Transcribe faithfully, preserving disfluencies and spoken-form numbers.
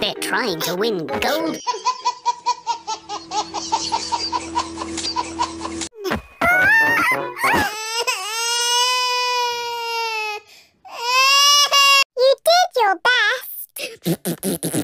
They're trying to win gold. You did your best.